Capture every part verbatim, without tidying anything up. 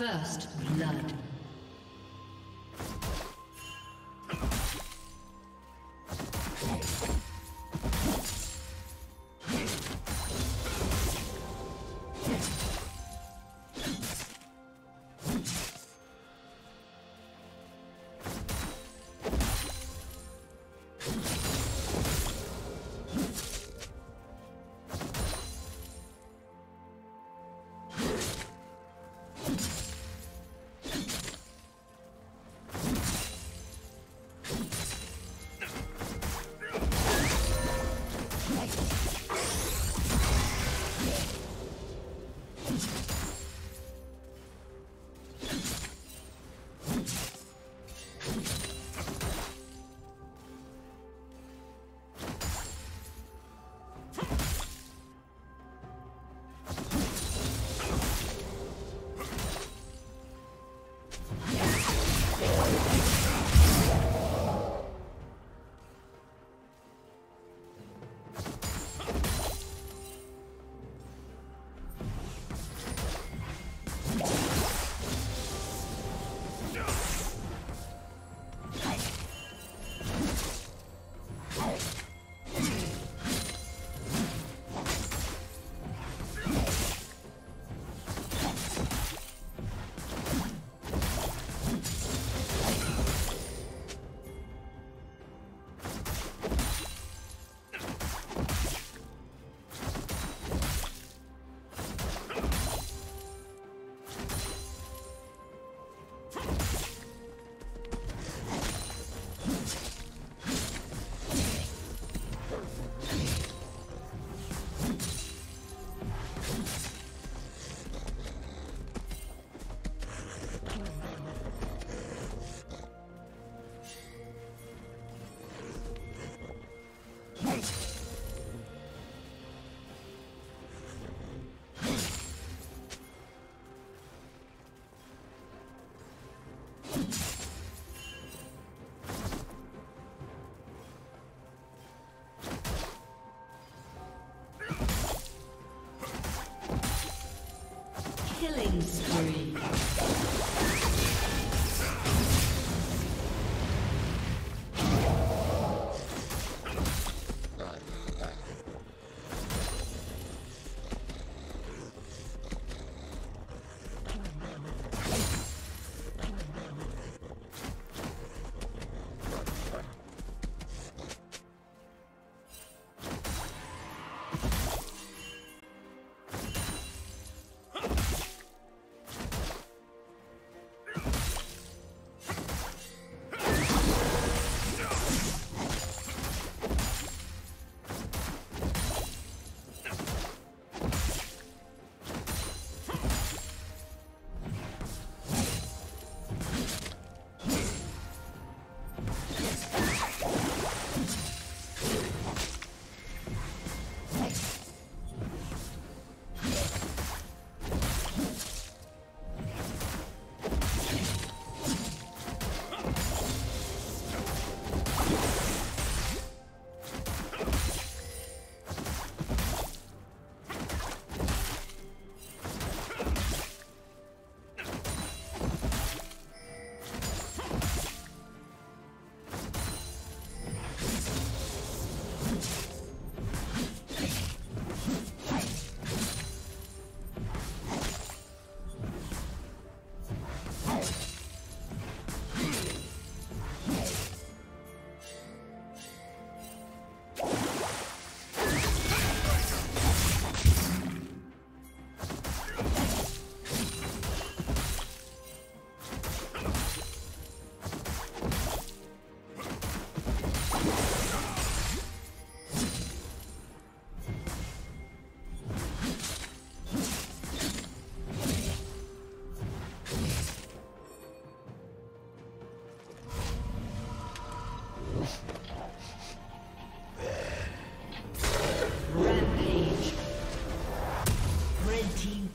First blood. Killing spree.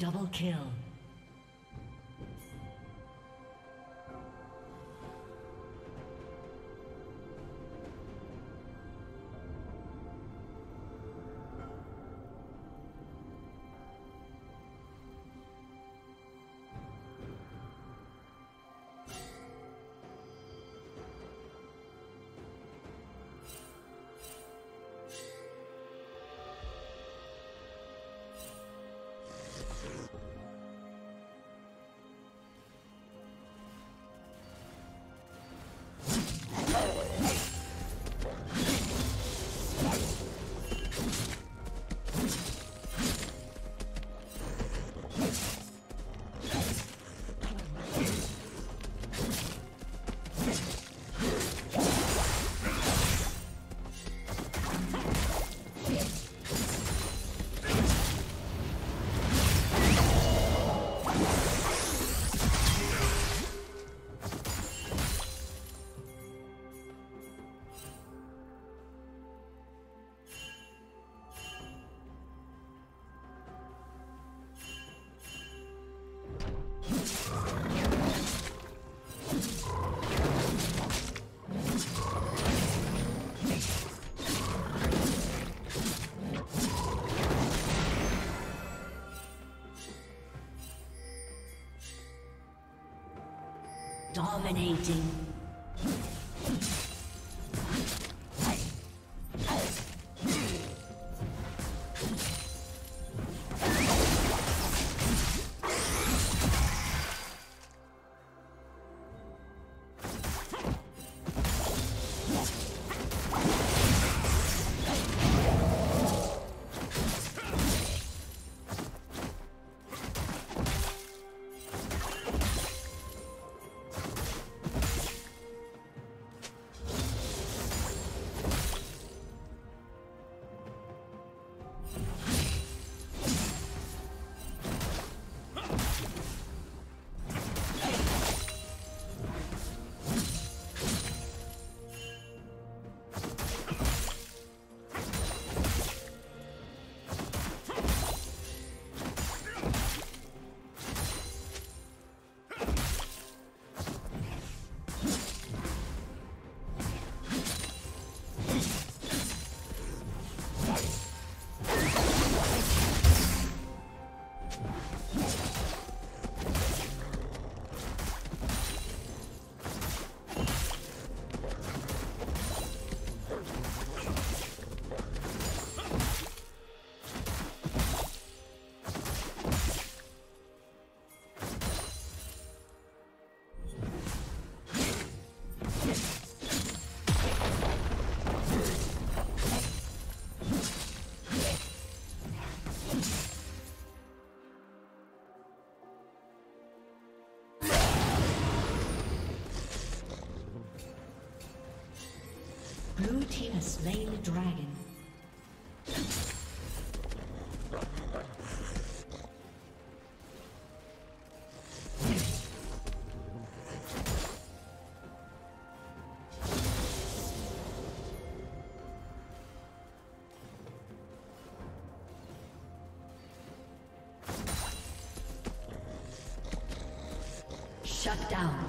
Double kill. Dominating. Blue team has slain the dragon. Shut down.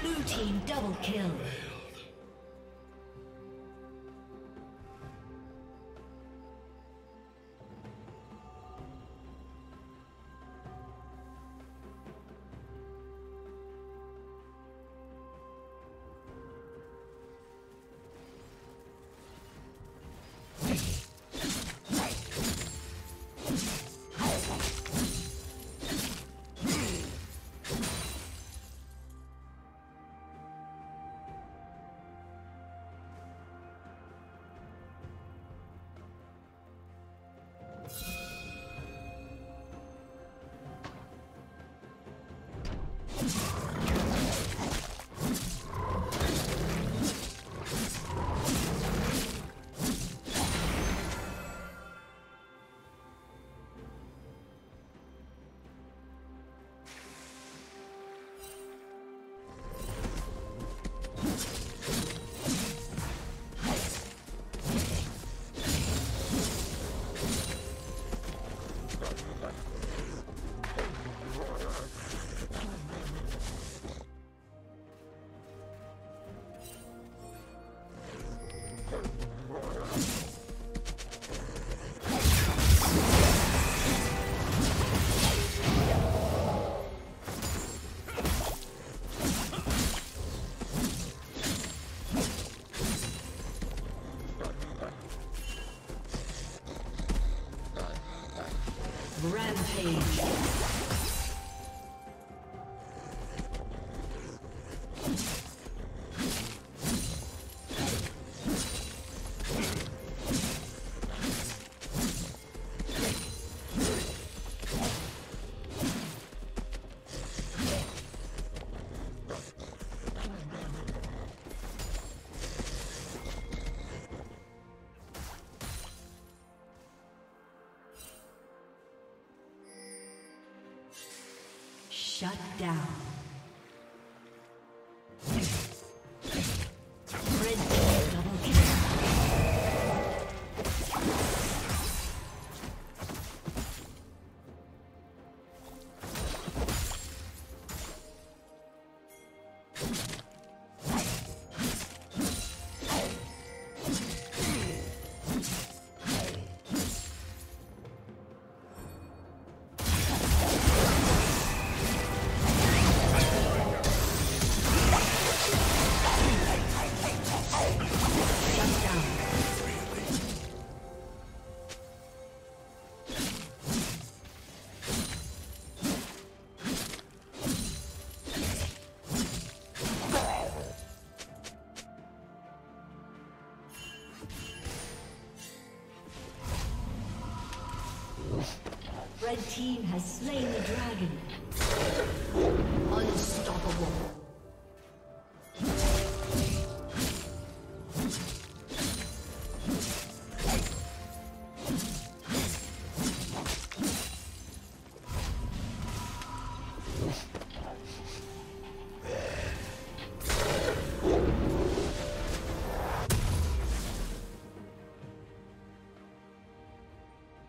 Blue team double kill. Rampage. Shut down. Red team has slain the dragon. Unstoppable.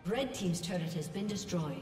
Red team's turret has been destroyed.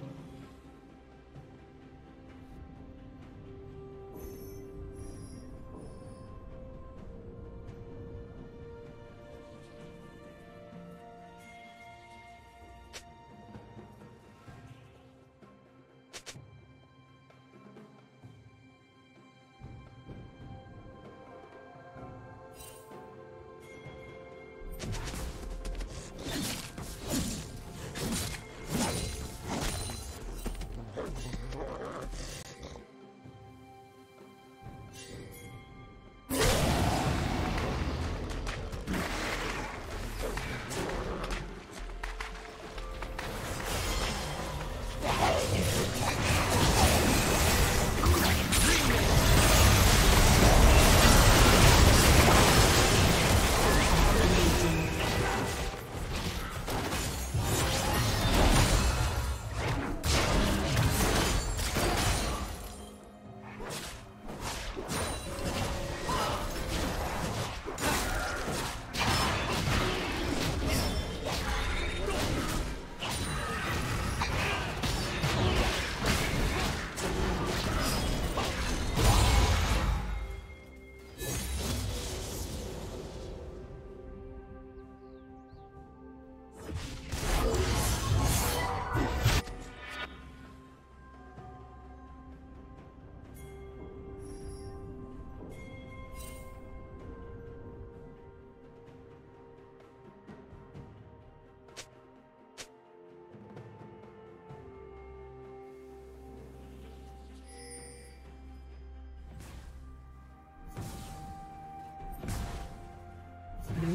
Blue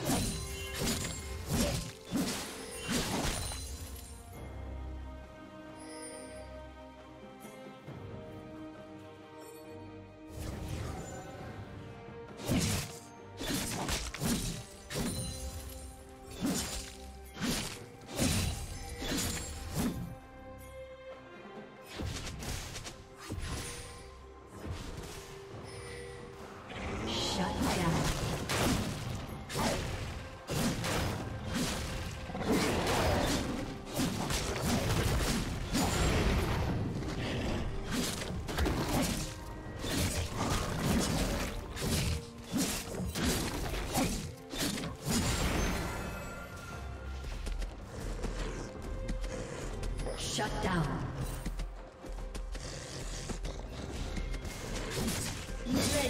Shut down. Shut down.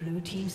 Blue team's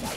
What?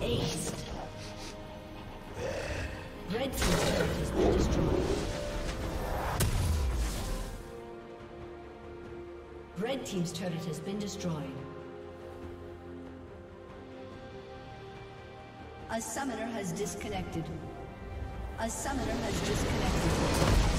Aced. Red team's turret has been destroyed. Red team's turret has been destroyed. A summoner has disconnected. A summoner has disconnected.